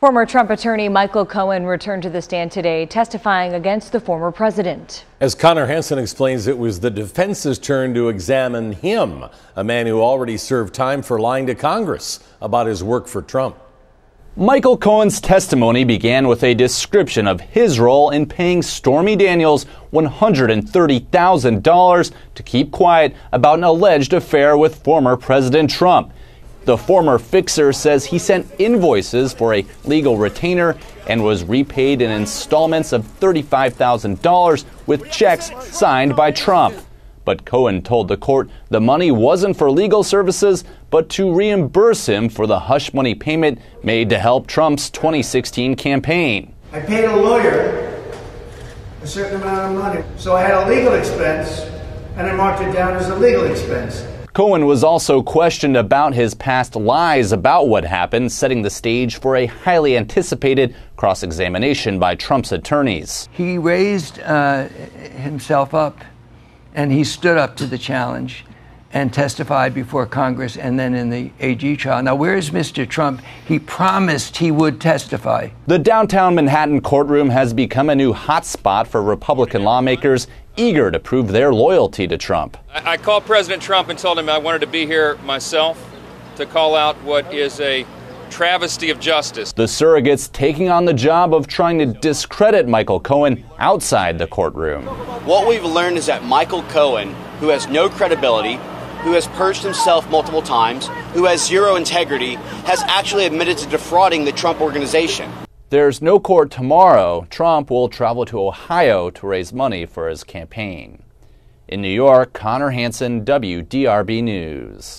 Former Trump attorney Michael Cohen returned to the stand today, testifying against the former president. As Connor Hansen explains, it was the defense's turn to examine him, a man who already served time for lying to Congress about his work for Trump. Michael Cohen's testimony began with a description of his role in paying Stormy Daniels $130,000 to keep quiet about an alleged affair with former President Trump. The former fixer says he sent invoices for a legal retainer and was repaid in installments of $35,000 with checks signed by Trump. But Cohen told the court the money wasn't for legal services, but to reimburse him for the hush money payment made to help Trump's 2016 campaign. I paid a lawyer a certain amount of money, so I had a legal expense, and I marked it down as a legal expense. Cohen was also questioned about his past lies about what happened, setting the stage for a highly anticipated cross-examination by Trump's attorneys. He raised himself up, and he stood up to the challenge and testified before Congress and then in the AG trial. Now, where is Mr. Trump? He promised he would testify. The downtown Manhattan courtroom has become a new hotspot for Republican lawmakers eager to prove their loyalty to Trump. I called President Trump and told him I wanted to be here myself to call out what is a travesty of justice. The surrogates taking on the job of trying to discredit Michael Cohen outside the courtroom. What we've learned is that Michael Cohen, who has no credibility, who has purged himself multiple times, who has zero integrity, has actually admitted to defrauding the Trump organization. There's no court tomorrow. Trump will travel to Ohio to raise money for his campaign. In New York, Connor Hansen, WDRB News.